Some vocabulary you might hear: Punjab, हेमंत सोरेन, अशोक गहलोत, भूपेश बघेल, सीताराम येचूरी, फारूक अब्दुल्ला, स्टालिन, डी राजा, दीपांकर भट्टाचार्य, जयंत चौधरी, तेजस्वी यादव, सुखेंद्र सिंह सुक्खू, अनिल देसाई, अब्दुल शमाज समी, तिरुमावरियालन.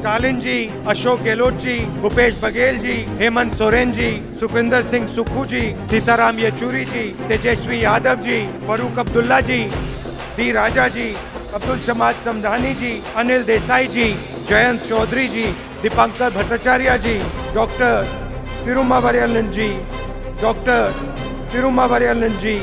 स्टालिन ji, अशोक गहलोत ji, भूपेश बघेल ji, हेमंत सोरेन ji, सुखेंद्र सिंह सुक्खू ji, सीताराम येचूरी ji, तेजस्वी यादव ji, फारूक अब्दुल्ला ji, डी राजा ji, अब्दुल शमाज समी ji, अनिल देसाई ji, जयंत चौधरी ji, दीपांकर भट्टाचार्य ji, doctor तिरुमावरियालन ji, doctor तिरुमावरियालन ji.